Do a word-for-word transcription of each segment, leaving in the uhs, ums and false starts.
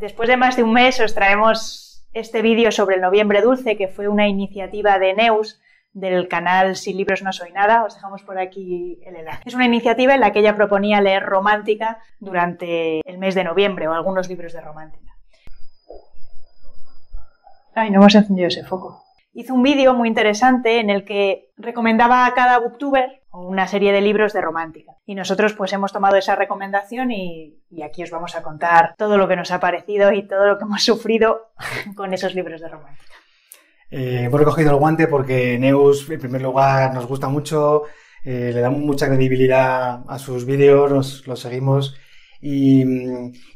Después de más de un mes os traemos este vídeo sobre el Noviembre Dulce, que fue una iniciativa de Neus, del canal Sin Libros No Soy Nada. Os dejamos por aquí el enlace. Es una iniciativa en la que ella proponía leer romántica durante el mes de noviembre, o algunos libros de romántica. Ay, no hemos encendido ese foco. Hizo un vídeo muy interesante en el que recomendaba a cada booktuber una serie de libros de romántica. Y nosotros pues hemos tomado esa recomendación y, y aquí os vamos a contar todo lo que nos ha parecido y todo lo que hemos sufrido con esos libros de romántica. Eh, hemos recogido el guante porque Neus, en primer lugar, nos gusta mucho, eh, le damos mucha credibilidad a sus vídeos, nos, los seguimos y,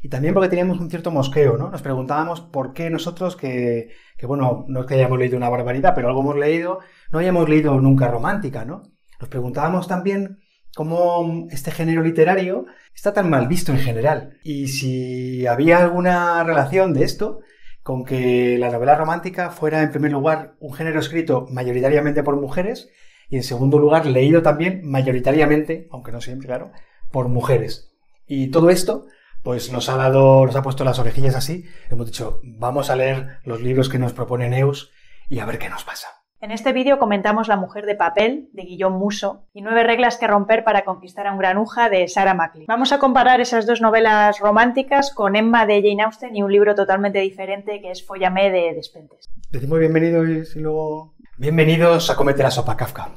y también porque teníamos un cierto mosqueo, ¿no? Nos preguntábamos por qué nosotros, que, que bueno, no es que hayamos leído una barbaridad, pero algo hemos leído, no hayamos leído nunca romántica, ¿no? Nos preguntábamos también cómo este género literario está tan mal visto en general y si había alguna relación de esto con que la novela romántica fuera, en primer lugar, un género escrito mayoritariamente por mujeres y, en segundo lugar, leído también mayoritariamente, aunque no siempre, claro, por mujeres. Y todo esto pues nos ha dado, nos ha puesto las orejillas así. Hemos dicho, vamos a leer los libros que nos propone Neus y a ver qué nos pasa. En este vídeo comentamos La Mujer de Papel, de Guillaume Musso, y Nueve Reglas que Romper para Conquistar a un Granuja, de Sarah MacLean. Vamos a comparar esas dos novelas románticas con Emma, de Jane Austen, y un libro totalmente diferente que es Fóllame, de Despentes. Decimos bienvenidos y luego... Bienvenidos a Cómete la sopa Kafka.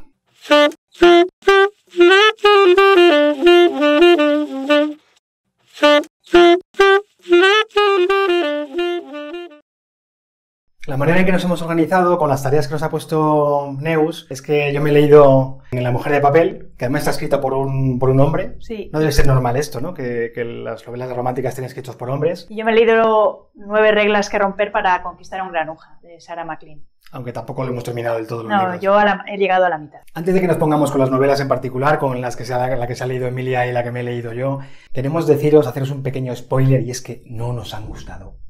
La manera en que nos hemos organizado con las tareas que nos ha puesto Neus es que yo me he leído en La Mujer de Papel, que además está escrita por un, por un hombre. Sí. No debe ser normal esto, ¿no? Que, que las novelas románticas estén escritas por hombres. Y yo me he leído Nueve Reglas que Romper para Conquistar a un Granuja, de Sarah MacLean. Aunque tampoco lo hemos terminado del todo. Los no, libros. yo a la, he llegado a la mitad. Antes de que nos pongamos con las novelas en particular, con las que se ha, la que se ha leído Emilia y la que me he leído yo, queremos deciros, haceros un pequeño spoiler, y es que no nos han gustado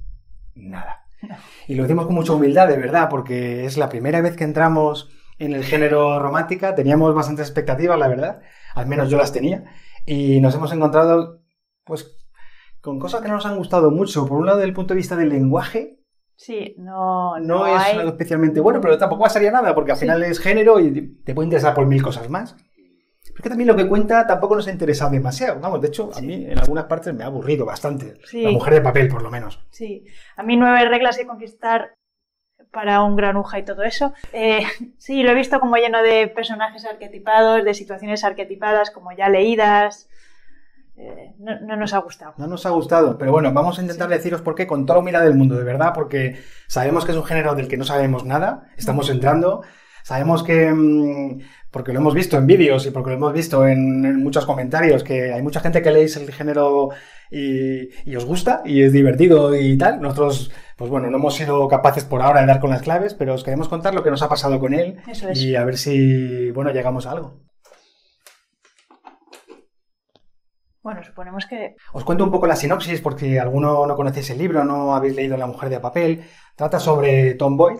nada. Y lo decimos con mucha humildad, de verdad, porque es la primera vez que entramos en el género romántica. Teníamos bastantes expectativas, la verdad, al menos yo las tenía, y nos hemos encontrado pues con cosas que no nos han gustado mucho. Por un lado, desde el punto de vista del lenguaje, sí, no, no, no es hay... algo especialmente bueno, pero tampoco pasaría nada, porque al sí. final es género y te puede interesar por mil cosas más. Porque también lo que cuenta tampoco nos ha interesado demasiado. Vamos, de hecho, a sí. mí en algunas partes me ha aburrido bastante. Sí. La Mujer de Papel, por lo menos. Sí. A mí Nueve Reglas que Conquistar para un Granuja y todo eso. Eh, sí, lo he visto como lleno de personajes arquetipados, de situaciones arquetipadas, como ya leídas. Eh, no, no nos ha gustado. No nos ha gustado, pero bueno, vamos a intentar sí. deciros por qué con toda la humildad del mundo, de verdad, porque sabemos que es un género del que no sabemos nada. Estamos entrando... Sabemos que, porque lo hemos visto en vídeos y porque lo hemos visto en, en muchos comentarios, que hay mucha gente que leéis el género y, y os gusta y es divertido y tal. Nosotros, pues bueno, no hemos sido capaces por ahora de dar con las claves, pero os queremos contar lo que nos ha pasado con él. Eso es. Y a ver si, bueno, llegamos a algo. Bueno, suponemos que... Os cuento un poco la sinopsis, porque alguno no conocéis el libro, no habéis leído La Mujer de Papel. Trata sobre Tom Boyd,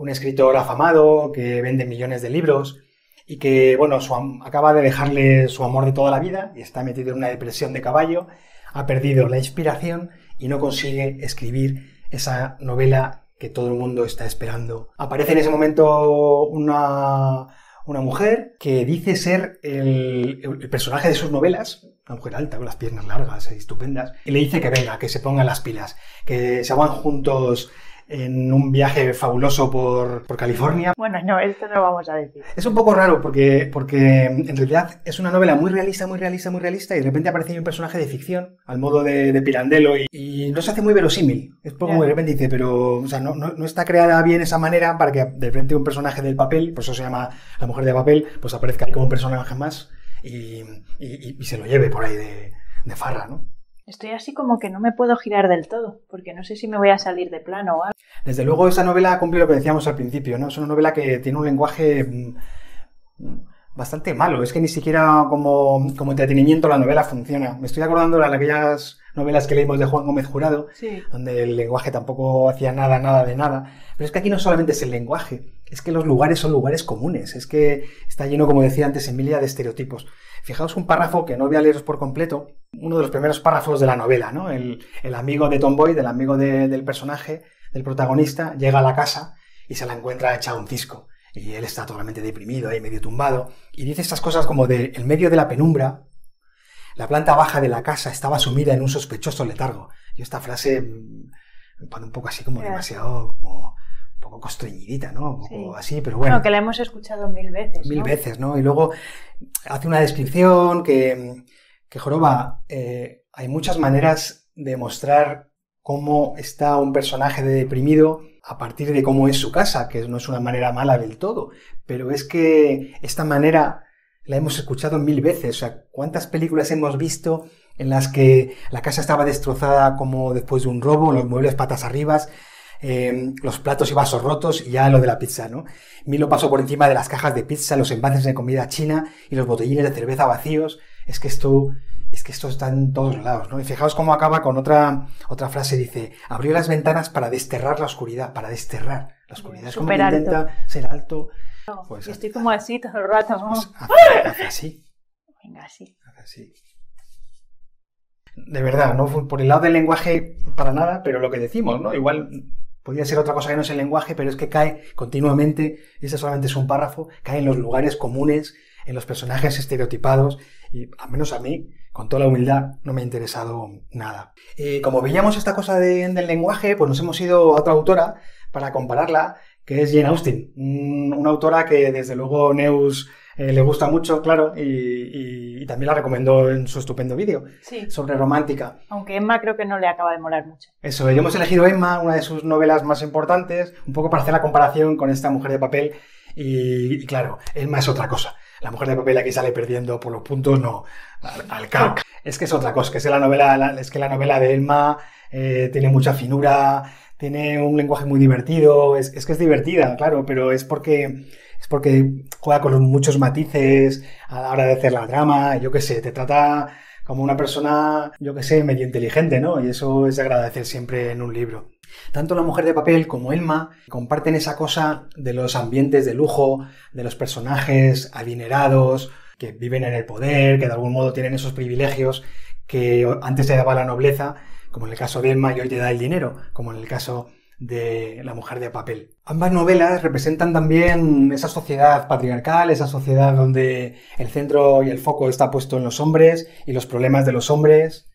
un escritor afamado que vende millones de libros y que, bueno, su, acaba de dejarle su amor de toda la vida y está metido en una depresión de caballo, ha perdido la inspiración y no consigue escribir esa novela que todo el mundo está esperando. Aparece en ese momento una, una mujer que dice ser el, el personaje de sus novelas, una mujer alta, con las piernas largas, estupendas, y le dice que venga, que se pongan las pilas, que se van juntos en un viaje fabuloso por, por California. Bueno, no, esto no lo vamos a decir. Es un poco raro porque, porque en realidad es una novela muy realista, muy realista, muy realista, y de repente aparece un personaje de ficción, al modo de, de Pirandello, y, y no se hace muy verosímil. Es como yeah. de repente dice, pero o sea, no, no, no está creada bien esa manera para que de repente un personaje del papel, por eso se llama La Mujer de Papel, pues aparezca ahí como un personaje más y, y, y se lo lleve por ahí de, de farra, ¿no? Estoy así como que no me puedo girar del todo, porque no sé si me voy a salir de plano o algo. Desde luego, esa novela cumple lo que decíamos al principio, ¿no? Es una novela que tiene un lenguaje bastante malo. Es que ni siquiera como, como entretenimiento la novela funciona. Me estoy acordando de aquellas novelas que leímos de Juan Gómez Jurado, sí. donde el lenguaje tampoco hacía nada, nada de nada. Pero es que aquí no solamente es el lenguaje, es que los lugares son lugares comunes. Es que está lleno, como decía antes Emilia, de estereotipos. Fijaos un párrafo que no voy a leeros por completo, uno de los primeros párrafos de la novela, ¿no? El, el amigo de Tomboy, del amigo de, del personaje, del protagonista, llega a la casa y se la encuentra hecha un cisco. Y él está totalmente deprimido, ahí medio tumbado, y dice estas cosas como de, en medio de la penumbra, la planta baja de la casa estaba sumida en un sospechoso letargo. Y esta frase me pone un poco así como demasiado... como un poco constreñidita, ¿no? Un poco sí. así, pero bueno. Bueno, que la hemos escuchado mil veces, ¿no? Mil veces, ¿no? Y luego hace una descripción que, que joroba, eh, hay muchas maneras de mostrar cómo está un personaje de deprimido a partir de cómo es su casa, que no es una manera mala del todo, pero es que esta manera la hemos escuchado mil veces. O sea, ¿cuántas películas hemos visto en las que la casa estaba destrozada como después de un robo, los muebles patas arriba, Eh, los platos y vasos rotos y ya lo de la pizza, ¿no? Milo pasó por encima de las cajas de pizza, los envases de comida china y los botellines de cerveza vacíos. Es que esto, es que esto está en todos lados, ¿no? Y fijaos cómo acaba con otra, otra frase, dice, abrió las ventanas para desterrar la oscuridad, para desterrar la oscuridad. Es como que intenta ser alto. No, pues, y estoy como así todo el rato, ¿no? Pues, hace, hace así. Venga, así. Hace así. De verdad, no fue por el lado del lenguaje para nada, pero lo que decimos, ¿no? Igual... podría ser otra cosa que no es el lenguaje, pero es que cae continuamente, y este solamente es un párrafo, cae en los lugares comunes, en los personajes estereotipados, y al menos a mí, con toda la humildad, no me ha interesado nada. Y como veíamos esta cosa de, del lenguaje, pues nos hemos ido a otra autora para compararla, que es Jane Austen, una autora que desde luego Neus eh, le gusta mucho, claro, y, y, y también la recomendó en su estupendo vídeo sí. sobre romántica. Aunque Emma creo que no le acaba de molar mucho. Eso, y hemos elegido Emma, una de sus novelas más importantes, un poco para hacer la comparación con esta Mujer de Papel, y, y claro, Emma es otra cosa. La Mujer de Papel aquí sale perdiendo por los puntos, no, al, al cabo. Es que es otra cosa, que es, la novela, la, es que la novela de Emma eh, tiene mucha finura... Tiene un lenguaje muy divertido, es, es que es divertida, claro, pero es porque, es porque juega con muchos matices a la hora de hacer la drama, yo qué sé, te trata como una persona, yo qué sé, medio inteligente, ¿no? Y eso es de agradecer siempre en un libro. Tanto La Mujer de Papel como Emma comparten esa cosa de los ambientes de lujo, de los personajes adinerados, que viven en el poder, que de algún modo tienen esos privilegios que antes se daba la nobleza, como en el caso de Emma y hoy te da el dinero, como en el caso de La Mujer de Papel. Ambas novelas representan también esa sociedad patriarcal, esa sociedad donde el centro y el foco está puesto en los hombres y los problemas de los hombres.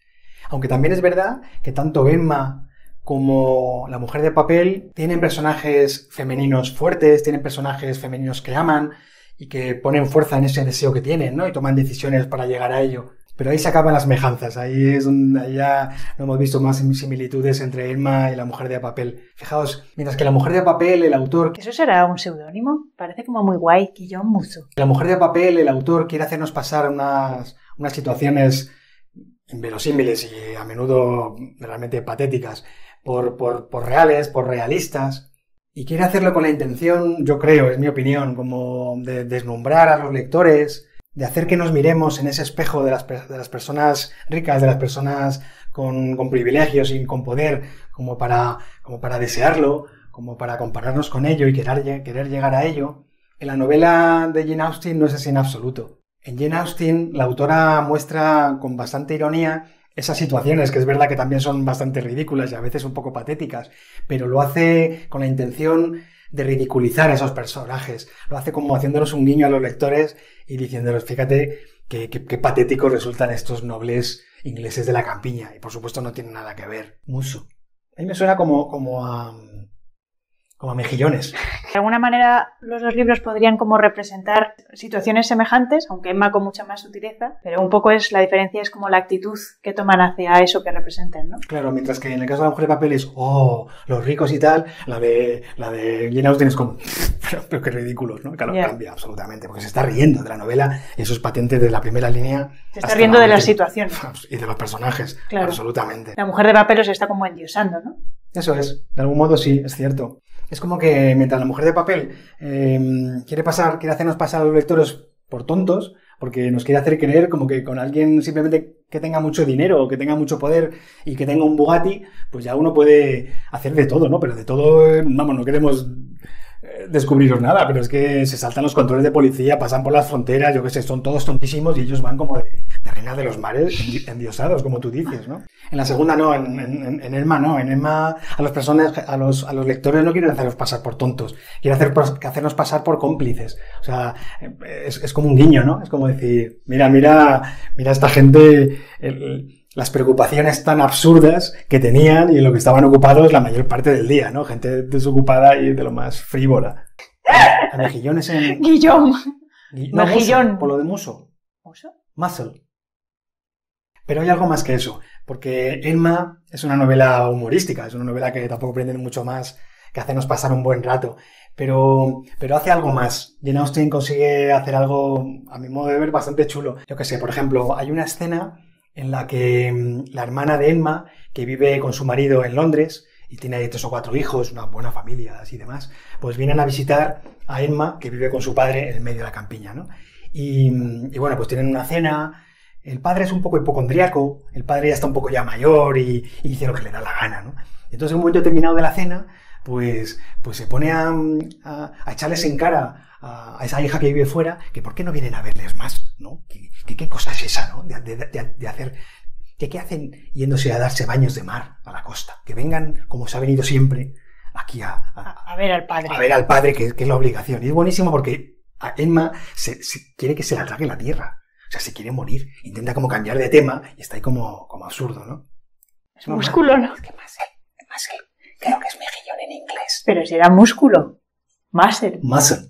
Aunque también es verdad que tanto Emma como La Mujer de Papel tienen personajes femeninos fuertes, tienen personajes femeninos que aman y que ponen fuerza en ese deseo que tienen, ¿no? Y toman decisiones para llegar a ello. Pero ahí se acaban las semejanzas, ahí es donde ya no hemos visto más similitudes entre Emma y La Mujer de Papel. Fijaos, mientras que La Mujer de Papel, el autor... ¿Eso será un seudónimo? Parece como muy guay, Guillaume Musso. La Mujer de Papel, el autor, quiere hacernos pasar unas, unas situaciones inverosímiles y a menudo realmente patéticas, por, por, por reales, por realistas. Y quiere hacerlo con la intención, yo creo, es mi opinión, como de deslumbrar a los lectores... de hacer que nos miremos en ese espejo de las, de las personas ricas, de las personas con, con privilegios y con poder, como para, como para desearlo, como para compararnos con ello y querer, querer llegar a ello. En la novela de Jane Austen no es así en absoluto. En Jane Austen la autora muestra con bastante ironía esas situaciones, que es verdad que también son bastante ridículas y a veces un poco patéticas, pero lo hace con la intención de ridiculizar a esos personajes. Lo hace como haciéndonos un guiño a los lectores y diciéndonos, fíjate qué, qué, qué patéticos resultan estos nobles ingleses de la campiña. Y por supuesto no tienen nada que ver. Musso. A mí me suena como, como, a, como a mejillones. De alguna manera los dos libros podrían como representar situaciones semejantes, aunque Emma con mucha más sutileza, pero un poco es la diferencia es como la actitud que toman hacia eso que representan, ¿no? Claro, mientras que en el caso de La Mujer de Papel es oh, los ricos y tal, la de la de Jane Austen es como pero, pero qué ridículos, ¿no? Claro, yeah. Cambia absolutamente, porque se está riendo de la novela, eso es patente de la primera línea. Se está riendo la de las situaciones y de los personajes, claro. Absolutamente. La Mujer de Papel se está como endiosando, ¿no? Eso es, de algún modo sí, es cierto. Es como que mientras La Mujer de Papel eh, quiere pasar, quiere hacernos pasar a los lectores por tontos, porque nos quiere hacer creer como que con alguien simplemente que tenga mucho dinero o que tenga mucho poder y que tenga un Bugatti, pues ya uno puede hacer de todo, ¿no? Pero de todo, vamos, no queremos descubrieron nada, pero es que se saltan los controles de policía, pasan por las fronteras, yo qué sé, son todos tontísimos y ellos van como de, de reina de los mares, endiosados, como tú dices, ¿no? En la segunda no, en, en, en Emma no, en Emma a los, personas, a, los, a los lectores no quieren hacerlos pasar por tontos, quieren hacer, hacernos pasar por cómplices, o sea, es, es como un guiño, ¿no? Es como decir, mira, mira, mira esta gente... El, las preocupaciones tan absurdas que tenían y en lo que estaban ocupados la mayor parte del día, ¿no? Gente desocupada y de lo más frívola. A mejillón es en... Guillaume. No, Musso, por lo de Musso. ¿Musso? Musso. Pero hay algo más que eso, porque Emma es una novela humorística, es una novela que tampoco aprenden mucho más, que hacernos pasar un buen rato, pero, pero hace algo más. Jane Austen consigue hacer algo, a mi modo de ver, bastante chulo. Yo qué sé, por ejemplo, hay una escena... en la que la hermana de Emma, que vive con su marido en Londres y tiene ahí tres o cuatro hijos, una buena familia y demás, pues vienen a visitar a Emma, que vive con su padre en el medio de la campiña, ¿no? Y, y bueno, pues tienen una cena, el padre es un poco hipocondriaco, el padre ya está un poco ya mayor y, y dice lo que le da la gana, ¿no? Entonces en un momento determinado de la cena, pues, pues se pone a, a, a echarles en cara a, a esa hija que vive fuera, que por qué no vienen a verles más, ¿no? ¿Qué, qué, qué cosa es esa, ¿no? De, de, de, de hacer, que, ¿qué hacen yéndose a darse baños de mar a la costa? Que vengan, como se ha venido siempre, aquí a... A, a ver al padre. A ver al padre, que, que es la obligación. Y es buenísimo porque a Emma se, se quiere que se la trague la tierra. O sea, se quiere morir. Intenta como cambiar de tema y está ahí como, como absurdo, ¿no? Es no, músculo, ¿no? Es que Mussel, Mussel, creo que es mejillón en inglés. Pero será músculo. Mussel. Mussel.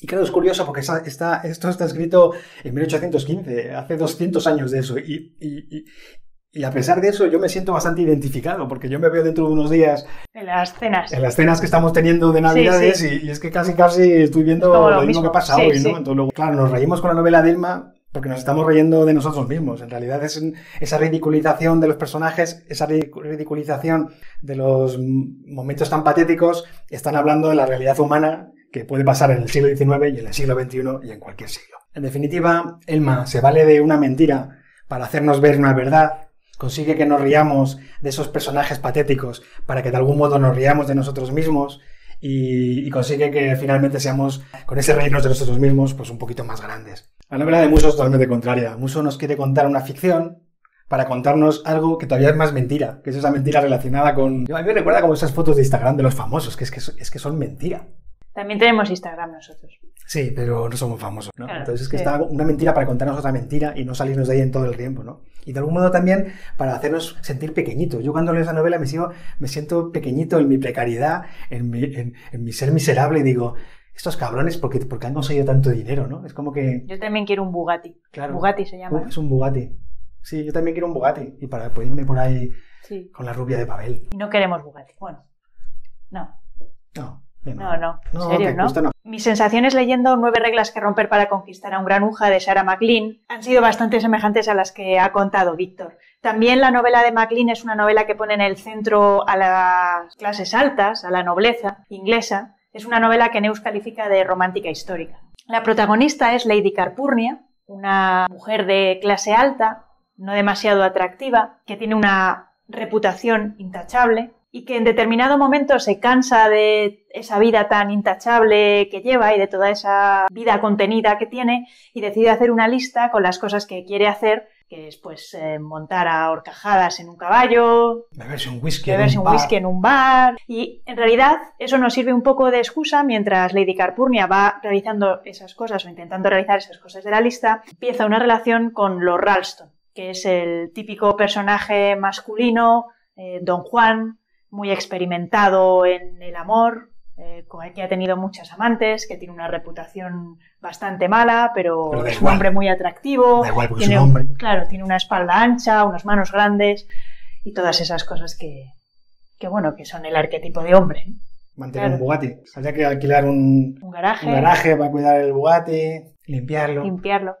Y claro, es curioso porque está, está, esto está escrito en mil ochocientos quince, hace doscientos años de eso. Y, y, y, y a pesar de eso, yo me siento bastante identificado, porque yo me veo dentro de unos días... En las cenas. En las cenas que estamos teniendo de Navidades, sí, sí. Y, y es que casi casi estoy viendo lo, lo mismo que ha pasado, sí, hoy, ¿no? Sí. Entonces, luego, claro, nos reímos con la novela de Emma porque nos estamos reyendo de nosotros mismos. En realidad es esa ridiculización de los personajes, esa ridiculización de los momentos tan patéticos, están hablando de la realidad humana que puede pasar en el siglo diecinueve y en el siglo veintiuno y en cualquier siglo. En definitiva, Emma se vale de una mentira para hacernos ver una verdad, consigue que nos riamos de esos personajes patéticos para que de algún modo nos riamos de nosotros mismos y, y consigue que finalmente seamos, con ese reírnos de nosotros mismos, pues un poquito más grandes. La novela de Musso es totalmente contraria. Musso nos quiere contar una ficción para contarnos algo que todavía es más mentira, que es esa mentira relacionada con... A mí me recuerda como esas fotos de Instagram de los famosos, que es que, es que son mentira. También tenemos Instagram nosotros. Sí, pero no somos famosos, ¿no? Claro, entonces es que sí. Está una mentira para contarnos otra mentira y no salirnos de ahí en todo el tiempo, ¿no? Y de algún modo también para hacernos sentir pequeñitos. Yo cuando leo esa novela me, sigo, me siento pequeñito en mi precariedad, en mi, en, en mi ser miserable y digo, estos cabrones, ¿por qué, por qué han conseguido tanto dinero, no? Es como que... Yo también quiero un Bugatti. Claro. Bugatti se llama. Uh, es un Bugatti. Sí, yo también quiero un Bugatti. Y para pues, irme por ahí, sí, con la rubia de Pavel. Y no queremos Bugatti. Bueno, no. No. No, no, en no, serio, ¿no? Gusta, ¿no? Mis sensaciones leyendo Nueve Reglas que Romper para Conquistar a un Granuja de Sarah MacLean han sido bastante semejantes a las que ha contado Víctor. También la novela de MacLean es una novela que pone en el centro a las clases altas, a la nobleza inglesa. Es una novela que Neus califica de romántica histórica. La protagonista es Lady Calpurnia, una mujer de clase alta, no demasiado atractiva, que tiene una reputación intachable, y que en determinado momento se cansa de esa vida tan intachable que lleva y de toda esa vida contenida que tiene y decide hacer una lista con las cosas que quiere hacer, que es pues eh, montar a horcajadas en un caballo, beberse un whisky, beberse un un whisky en un bar, y en realidad eso nos sirve un poco de excusa mientras Lady Calpurnia va realizando esas cosas o intentando realizar esas cosas de la lista, empieza una relación con Lord Ralston, que es el típico personaje masculino, eh, Don Juan, muy experimentado en el amor, eh, que ha tenido muchas amantes, que tiene una reputación bastante mala, pero, pero es un hombre muy atractivo. Da igual, porque tiene, es un hombre. Claro, tiene una espalda ancha, unas manos grandes y todas esas cosas que, que bueno, que son el arquetipo de hombre. Mantener, claro, un Bugatti. Habría que alquilar un, un, garaje, un garaje para cuidar el Bugatti, limpiarlo. Limpiarlo.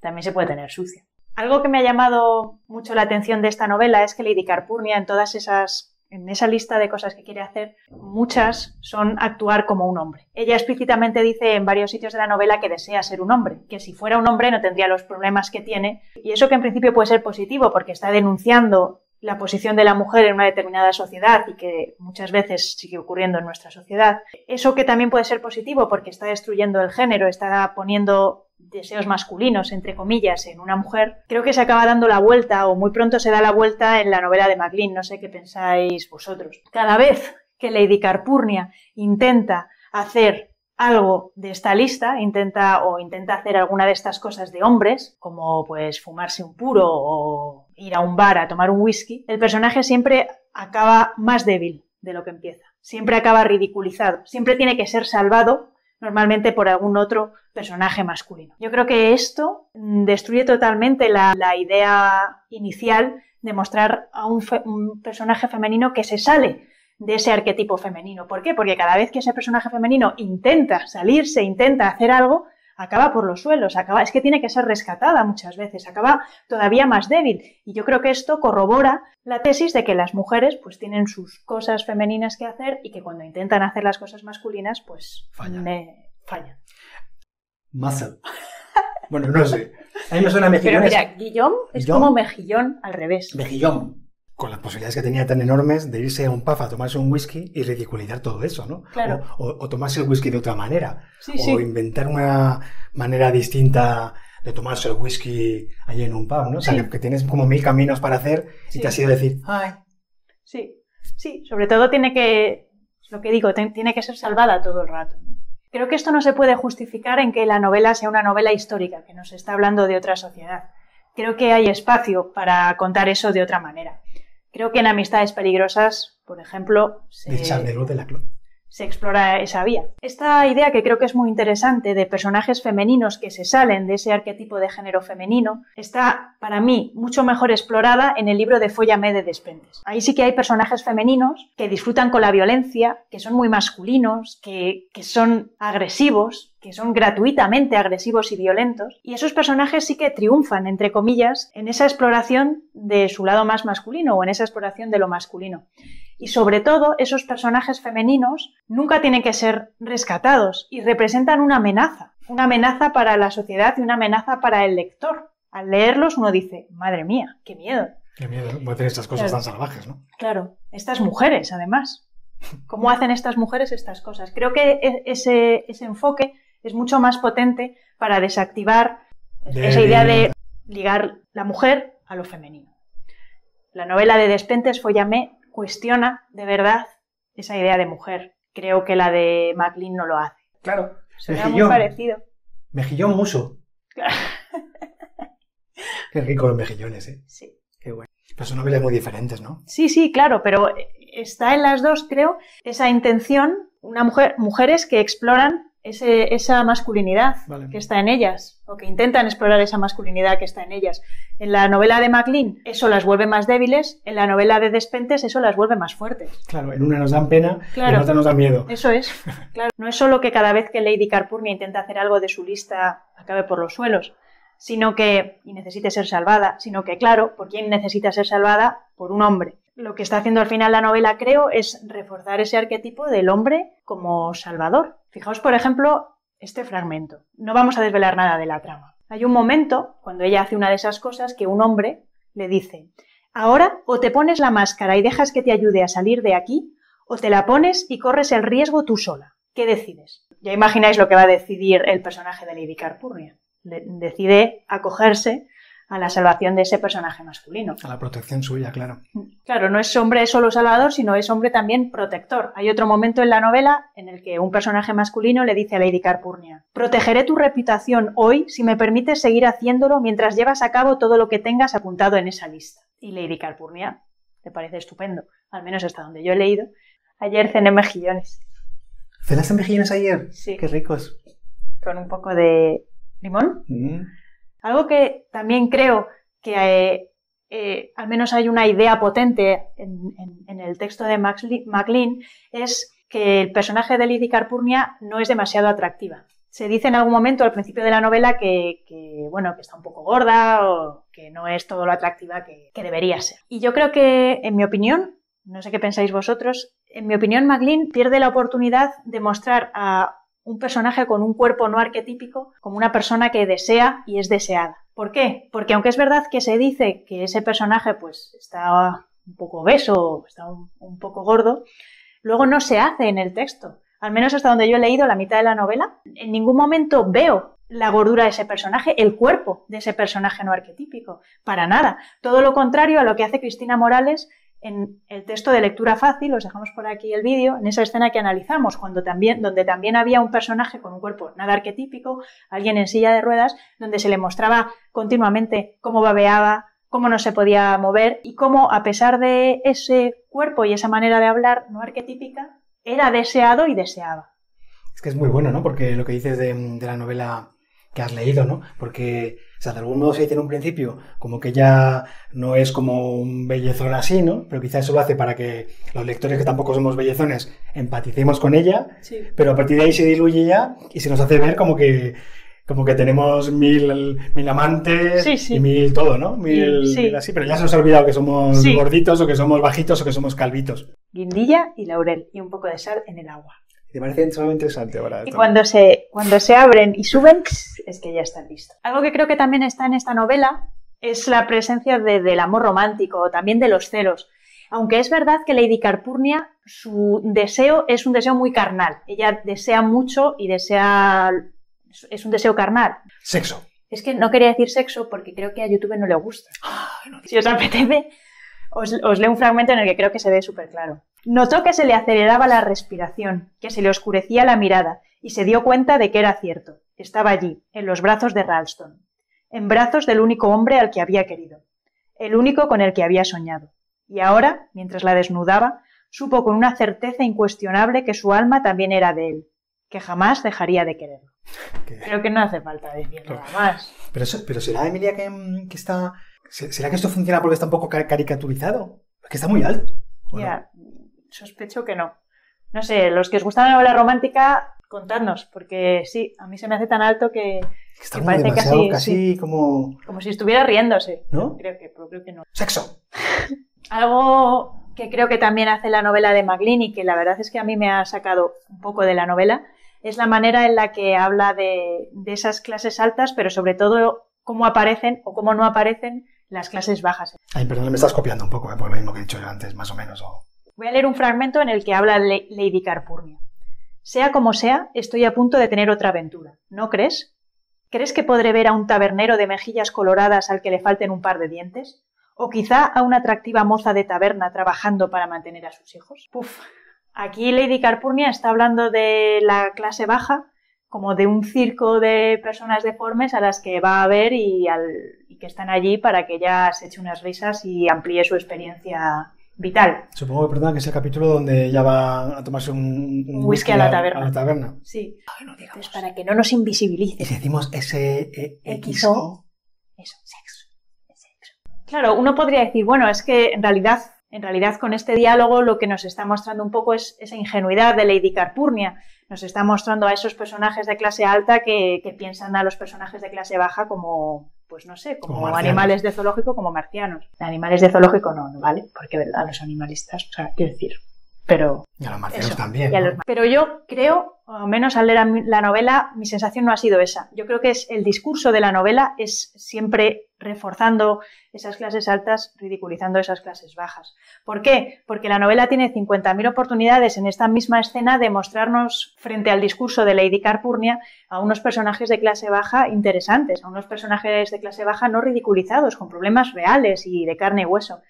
También se puede tener sucio. Algo que me ha llamado mucho la atención de esta novela es que Lady Calpurnia, en todas esas... en esa lista de cosas que quiere hacer, muchas son actuar como un hombre. Ella explícitamente dice en varios sitios de la novela que desea ser un hombre, que si fuera un hombre no tendría los problemas que tiene, y eso que en principio puede ser positivo porque está denunciando la posición de la mujer en una determinada sociedad y que muchas veces sigue ocurriendo en nuestra sociedad. Eso que también puede ser positivo porque está destruyendo el género, está poniendo deseos masculinos, entre comillas, en una mujer, creo que se acaba dando la vuelta o muy pronto se da la vuelta en la novela de MacLean, no sé qué pensáis vosotros. Cada vez que Lady Calpurnia intenta hacer algo de esta lista, intenta o intenta hacer alguna de estas cosas de hombres, como pues fumarse un puro o ir a un bar a tomar un whisky, el personaje siempre acaba más débil de lo que empieza, siempre acaba ridiculizado, siempre tiene que ser salvado normalmente por algún otro personaje masculino. Yo creo que esto destruye totalmente la, la idea inicial de mostrar a un, fe, un personaje femenino que se sale de ese arquetipo femenino. ¿Por qué? Porque cada vez que ese personaje femenino intenta salirse, intenta hacer algo, acaba por los suelos, acaba, es que tiene que ser rescatada muchas veces, acaba todavía más débil. Y yo creo que esto corrobora la tesis de que las mujeres pues tienen sus cosas femeninas que hacer y que cuando intentan hacer las cosas masculinas, pues fallan. Eh, fallan. Muscle. Bueno, no sé. A mí me suena mejillón. Pero mira, Guillaume es Guillaume. Como mejillón al revés. Mejillón. Con las posibilidades que tenía tan enormes de irse a un pub a tomarse un whisky y ridiculizar todo eso, ¿no? Claro. O, o, o tomarse el whisky de otra manera. Sí, o sí. Inventar una manera distinta de tomarse el whisky allí en un pub, ¿no? Sí. O sea, que tienes como mil caminos para hacer y sí. Te has ido a decir, ¡ay! Sí, sí. Sobre todo tiene que, lo que digo, tiene que ser salvada todo el rato, ¿no? Creo que esto no se puede justificar en que la novela sea una novela histórica, que nos está hablando de otra sociedad. Creo que hay espacio para contar eso de otra manera. Creo que en Amistades Peligrosas, por ejemplo, se, de la se explora esa vía. Esta idea que creo que es muy interesante de personajes femeninos que se salen de ese arquetipo de género femenino está, para mí, mucho mejor explorada en el libro de Fóllame de Despentes. Ahí sí que hay personajes femeninos que disfrutan con la violencia, que son muy masculinos, que, que son agresivos, que son gratuitamente agresivos y violentos, y esos personajes sí que triunfan, entre comillas, en esa exploración de su lado más masculino o en esa exploración de lo masculino. Y sobre todo, esos personajes femeninos nunca tienen que ser rescatados y representan una amenaza, una amenaza para la sociedad y una amenaza para el lector. Al leerlos uno dice, madre mía, qué miedo. Qué miedo, ¿no? Voy a tener estas cosas claro. Tan salvajes, ¿no? Claro, estas mujeres, además. ¿Cómo hacen estas mujeres estas cosas? Creo que ese, ese enfoque es mucho más potente para desactivar de... esa idea de ligar la mujer a lo femenino. La novela de Despentes, Fóllame, cuestiona de verdad esa idea de mujer. Creo que la de MacLean no lo hace. Claro. Será muy parecido. Mejillón Musso. Claro. Qué rico los mejillones, ¿eh? Sí. Qué bueno. Pero son novelas muy diferentes, ¿no? Sí, sí, claro, pero está en las dos, creo, esa intención, una mujer, mujeres que exploran Ese, esa masculinidad vale. Que está en ellas, o que intentan explorar esa masculinidad que está en ellas. En la novela de MacLean eso las vuelve más débiles, en la novela de Despentes eso las vuelve más fuertes. Claro, en una nos dan pena, claro, y en otra nos dan miedo. Eso es, claro. No es solo que cada vez que Lady Calpurnia intenta hacer algo de su lista acabe por los suelos, sino que, y necesite ser salvada, sino que, claro, ¿por quién necesita ser salvada? Por un hombre. Lo que está haciendo al final la novela, creo, es reforzar ese arquetipo del hombre como salvador. Fijaos, por ejemplo, este fragmento. No vamos a desvelar nada de la trama. Hay un momento, cuando ella hace una de esas cosas, que un hombre le dice: ahora o te pones la máscara y dejas que te ayude a salir de aquí, o te la pones y corres el riesgo tú sola. ¿Qué decides? Ya imagináis lo que va a decidir el personaje de Lady Calpurnia. De- decide acogerse a la salvación de ese personaje masculino. A la protección suya, claro. Claro, no es hombre solo salvador, sino es hombre también protector. Hay otro momento en la novela en el que un personaje masculino le dice a Lady Calpurnia: protegeré tu reputación hoy si me permites seguir haciéndolo mientras llevas a cabo todo lo que tengas apuntado en esa lista. Y Lady Calpurnia, te parece estupendo, al menos hasta donde yo he leído. Ayer cené mejillones. ¿Cenaste mejillones ayer? Sí. Qué ricos. Con un poco de limón. Mm. Algo que también creo que eh, eh, al menos hay una idea potente en, en, en el texto de MacLean es que el personaje de Lady Calpurnia no es demasiado atractiva. Se dice en algún momento al principio de la novela que, que, bueno, que está un poco gorda o que no es todo lo atractiva que, que debería ser. Y yo creo que, en mi opinión, no sé qué pensáis vosotros, en mi opinión MacLean pierde la oportunidad de mostrar a un personaje con un cuerpo no arquetípico como una persona que desea y es deseada. ¿Por qué? Porque aunque es verdad que se dice que ese personaje pues está un poco obeso, está un, un poco gordo, luego no se hace en el texto. Al menos hasta donde yo he leído la mitad de la novela, en ningún momento veo la gordura de ese personaje, el cuerpo de ese personaje no arquetípico, para nada. Todo lo contrario a lo que hace Cristina Morales en el texto de lectura fácil, os dejamos por aquí el vídeo, en esa escena que analizamos, cuando también, donde también había un personaje con un cuerpo nada arquetípico, alguien en silla de ruedas, donde se le mostraba continuamente cómo babeaba, cómo no se podía mover y cómo, a pesar de ese cuerpo y esa manera de hablar no arquetípica, era deseado y deseaba. Es que es muy bueno, ¿no? Porque lo que dices de, de la novela que has leído, ¿no? Porque, o sea, de algún modo se dice en un principio como que ya no es como un bellezón así, ¿no? Pero quizás eso lo hace para que los lectores, que tampoco somos bellezones, empaticemos con ella, sí. Pero a partir de ahí se diluye ya y se nos hace ver como que, como que tenemos mil, mil amantes, sí, sí. Y mil todo, ¿no? Mil, sí. Mil así, pero ya se nos ha olvidado que somos, sí, gorditos o que somos bajitos o que somos calvitos. Guindilla y laurel y un poco de sal en el agua. Te parece interesante ahora. Y cuando se, cuando se abren y suben, es que ya están listos. Algo que creo que también está en esta novela es la presencia de, del amor romántico o también de los celos. Aunque es verdad que Lady Calpurnia, su deseo es un deseo muy carnal. Ella desea mucho y desea... es un deseo carnal. Sexo. Es que no quería decir sexo porque creo que a YouTube no le gusta. Ah, no, si os apetece... Os, os leo un fragmento en el que creo que se ve súper claro. Notó que se le aceleraba la respiración, que se le oscurecía la mirada, y se dio cuenta de que era cierto. Estaba allí, en los brazos de Ralston, en brazos del único hombre al que había querido, el único con el que había soñado. Y ahora, mientras la desnudaba, supo con una certeza incuestionable que su alma también era de él, que jamás dejaría de quererlo. ¿Qué? Creo que no hace falta decir nada más. Pero, pero, pero será, Emilia, que, que está... ¿Será que esto funciona porque está un poco caricaturizado? Porque está muy alto. Ya, no? Sospecho que no. No sé, los que os gusta la novela romántica, contadnos, porque sí, a mí se me hace tan alto que, que, que parece casi, casi sí, como... como si estuviera riéndose. ¿No? Creo que, creo que no. ¡Sexo! Algo que creo que también hace la novela de MacLean y que la verdad es que a mí me ha sacado un poco de la novela, es la manera en la que habla de, de esas clases altas, pero sobre todo cómo aparecen o cómo no aparecen las clases bajas. Ay, perdón, me estás copiando un poco, ¿eh? Por lo mismo que he dicho yo antes, más o menos. O... Voy a leer un fragmento en el que habla Le Lady Calpurnia. Sea como sea, estoy a punto de tener otra aventura, ¿no crees? ¿Crees que podré ver a un tabernero de mejillas coloradas al que le falten un par de dientes? ¿O quizá a una atractiva moza de taberna trabajando para mantener a sus hijos? Puf, aquí Lady Calpurnia está hablando de la clase baja, como de un circo de personas deformes a las que va a ver y, al, y que están allí para que ella se eche unas risas y amplíe su experiencia vital. Supongo que, perdona, que es el capítulo donde ella va a tomarse un, un whisky a la, taberna. a la taberna. Sí. Ay, no digamos. Entonces, para que no nos invisibilice. Y si decimos ese equis o. Eso, sexo. sexo. Claro, uno podría decir, bueno, es que en realidad... En realidad, con este diálogo lo que nos está mostrando un poco es esa ingenuidad de Lady Calpurnia. Nos está mostrando a esos personajes de clase alta que, que piensan a los personajes de clase baja como, pues no sé, como, como animales de zoológico, como marcianos. Animales de zoológico no, no vale, porque a los animalistas, o sea, quiero decir, pero... Y a los marcianos eso, también. ¿No? Los, pero yo creo, o menos al leer la novela, mi sensación no ha sido esa. Yo creo que es el discurso de la novela es siempre... reforzando esas clases altas, ridiculizando esas clases bajas. ¿Por qué? Porque la novela tiene cincuenta mil oportunidades en esta misma escena de mostrarnos, frente al discurso de Lady Calpurnia, a unos personajes de clase baja interesantes, a unos personajes de clase baja no ridiculizados, con problemas reales y de carne y hueso.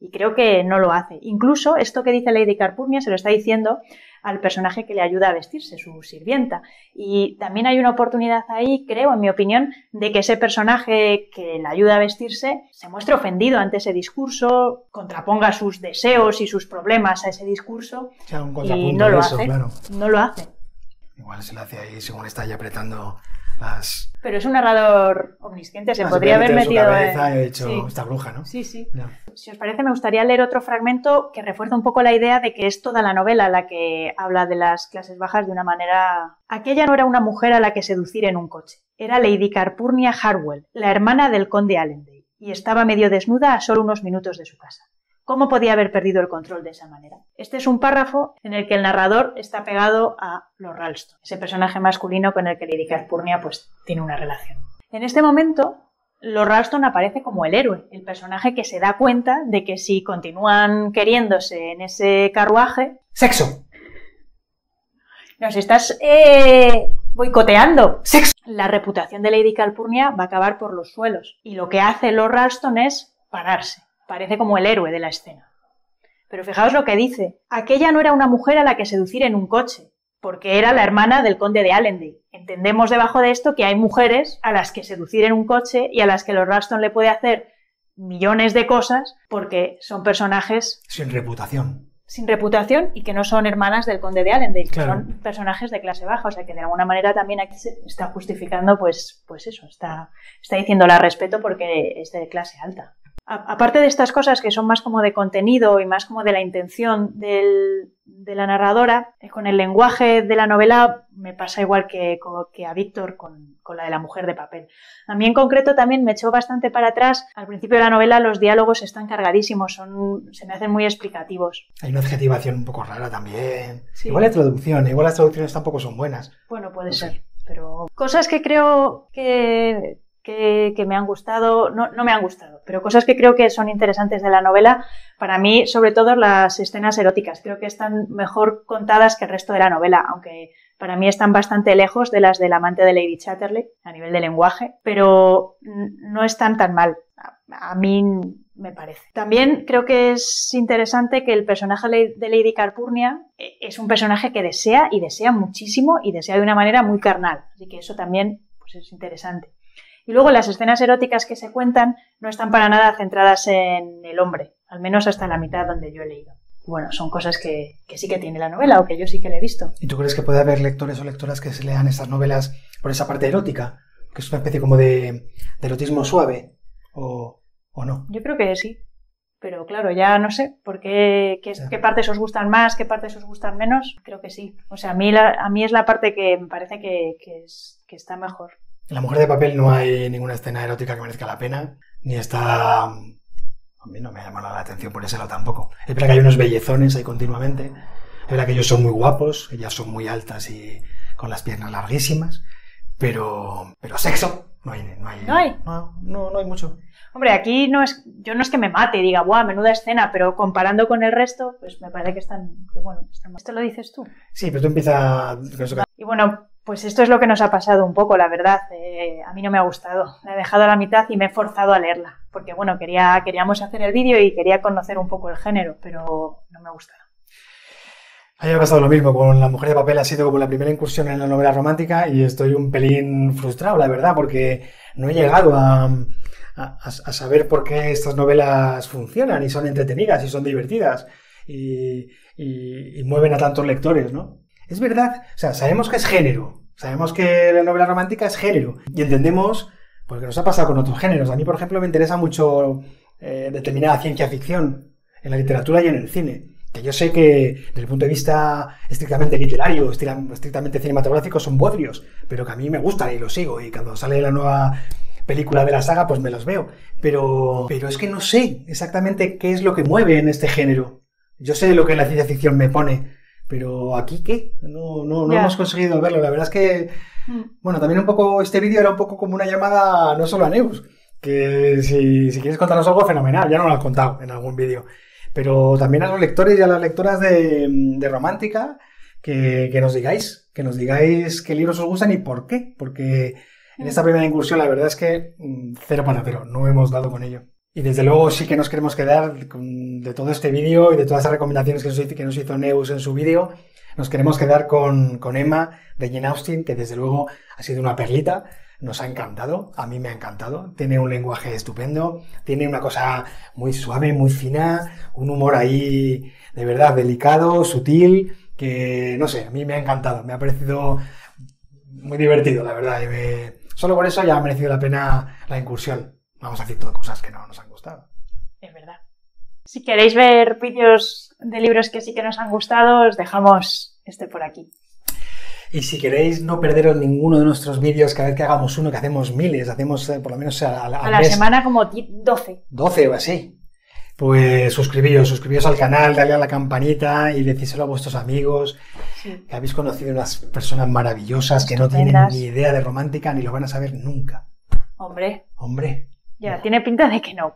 Y creo que no lo hace. Incluso esto que dice Lady Calpurnia se lo está diciendo al personaje que le ayuda a vestirse, su sirvienta. Y también hay una oportunidad ahí, creo, en mi opinión, de que ese personaje que le ayuda a vestirse se muestre ofendido ante ese discurso, contraponga sus deseos y sus problemas a ese discurso, o sea, un contrapunto y no lo hace. Claro. No lo hace. Igual se lo hace ahí según está ahí apretando... Las... Pero es un narrador omnisciente, se ah, podría haber metido en su cabeza, en... he hecho sí. Esta bruja, ¿no? Sí, sí. No. Si os parece, me gustaría leer otro fragmento que refuerza un poco la idea de que es toda la novela la que habla de las clases bajas de una manera... Aquella no era una mujer a la que seducir en un coche. Era Lady Calpurnia Hartwell, la hermana del conde Allendale, y estaba medio desnuda a solo unos minutos de su casa. ¿Cómo podía haber perdido el control de esa manera? Este es un párrafo en el que el narrador está pegado a Lord Ralston, ese personaje masculino con el que Lady Calpurnia pues tiene una relación. En este momento, Lord Ralston aparece como el héroe, el personaje que se da cuenta de que si continúan queriéndose en ese carruaje... ¡Sexo! Nos estás eh, boicoteando. ¡Sexo! La reputación de Lady Calpurnia va a acabar por los suelos. Y lo que hace Lord Ralston es pararse. Parece como el héroe de la escena. Pero fijaos lo que dice. Aquella no era una mujer a la que seducir en un coche, porque era la hermana del conde de Allendale. Entendemos debajo de esto que hay mujeres a las que seducir en un coche y a las que Lord Ralston le puede hacer millones de cosas porque son personajes... Sin reputación. Sin reputación y que no son hermanas del conde de Allendale, claro. Que son personajes de clase baja. O sea que de alguna manera también aquí se está justificando pues, pues eso, está, está diciendo la respeto porque es de clase alta. Aparte de estas cosas que son más como de contenido y más como de la intención del, de la narradora, con el lenguaje de la novela me pasa igual que, que a Víctor con, con la de La Mujer de Papel. A mí en concreto también me echó bastante para atrás. Al principio de la novela los diálogos están cargadísimos, son, se me hacen muy explicativos. Hay una adjetivación un poco rara también. Sí. Igual la traducción, igual las traducciones tampoco son buenas. Bueno, puede ser, sí. Pero cosas que creo que... Que, que me han gustado, no, no me han gustado, pero cosas que creo que son interesantes de la novela, para mí, sobre todo las escenas eróticas, creo que están mejor contadas que el resto de la novela, aunque para mí están bastante lejos de las del amante de Lady Chatterley, a nivel de lenguaje, pero no están tan mal, a, a mí me parece. También creo que es interesante que el personaje de Lady Calpurnia es un personaje que desea y desea muchísimo y desea de una manera muy carnal, así que eso también pues, es interesante. Y luego las escenas eróticas que se cuentan no están para nada centradas en el hombre, al menos hasta la mitad donde yo he leído. Bueno, son cosas que, que sí que tiene la novela o que yo sí que le he visto. ¿Y tú crees que puede haber lectores o lectoras que se lean estas novelas por esa parte erótica? Que es una especie como de, de erotismo suave, o, o no. Yo creo que sí, pero claro, ya no sé por qué, qué, qué partes os gustan más, qué partes os gustan menos. Creo que sí. O sea, a mí, la, a mí es la parte que me parece que, que, es, que está mejor. En La Mujer de Papel no hay ninguna escena erótica que merezca la pena, ni está... A mí no me ha llamado la atención por ese lado tampoco. Es verdad que hay unos bellezones ahí continuamente, es verdad que ellos son muy guapos, ellas son muy altas y con las piernas larguísimas, pero... pero sexo no hay. No hay. ¿No hay? No, no, no hay mucho. Hombre, aquí no es... yo no es que me mate y diga, ¡buah, menuda escena! Pero comparando con el resto, pues me parece que están... Que bueno, están... ¿Esto lo dices tú? Sí, pero tú empiezas... Y bueno... Pues esto es lo que nos ha pasado un poco, la verdad. Eh, a mí no me ha gustado. La he dejado a la mitad y me he forzado a leerla. Porque, bueno, quería, queríamos hacer el vídeo y quería conocer un poco el género, pero no me ha gustado. A mí me ha pasado lo mismo. Con La Mujer de Papel ha sido como la primera incursión en la novela romántica y estoy un pelín frustrado, la verdad, porque no he llegado a, a, a saber por qué estas novelas funcionan y son entretenidas y son divertidas y, y, y mueven a tantos lectores, ¿no? Es verdad, o sea, sabemos que es género, sabemos que la novela romántica es género y entendemos pues, que nos ha pasado con otros géneros. A mí, por ejemplo, me interesa mucho eh, determinada ciencia ficción en la literatura y en el cine, que yo sé que desde el punto de vista estrictamente literario, estrictamente cinematográfico, son bodrios, pero que a mí me gustan y lo sigo y cuando sale la nueva película de la saga pues me los veo, pero, pero es que no sé exactamente qué es lo que mueve en este género. Yo sé lo que la ciencia ficción me pone, pero aquí, ¿qué? No, no, no hemos conseguido verlo. La verdad es que, bueno, también un poco este vídeo era un poco como una llamada no solo a Neus, que si, si quieres contarnos algo, fenomenal, ya nos lo has contado en algún vídeo, pero también a los lectores y a las lectoras de, de romántica, que, que nos digáis, que nos digáis qué libros os gustan y por qué, porque en esta primera incursión la verdad es que cero para cero, no hemos dado con ello. Y desde luego sí que nos queremos quedar con, de todo este vídeo y de todas las recomendaciones que nos hizo, que nos hizo Neus en su vídeo, nos queremos quedar con, con Emma de Jane Austen, que desde luego ha sido una perlita, nos ha encantado, a mí me ha encantado, tiene un lenguaje estupendo, tiene una cosa muy suave, muy fina, un humor ahí de verdad delicado, sutil, que no sé, a mí me ha encantado, me ha parecido muy divertido, la verdad, y me... solo por eso ya ha merecido la pena la incursión. Vamos a decir todas cosas que no nos han gustado. Es verdad. Si queréis ver vídeos de libros que sí que nos han gustado, os dejamos este por aquí. Y si queréis no perderos ninguno de nuestros vídeos, cada vez que hagamos uno, que hacemos miles, hacemos eh, por lo menos a, a, a, a la mes, semana como doce. doce o así. Pues suscribíos, suscribíos al canal, dale a la campanita y decíselo a vuestros amigos, sí. Que habéis conocido unas personas maravillosas que no tienen ni idea de romántica ni lo van a saber nunca. Hombre... Hombre. Ya, tiene pinta de que no.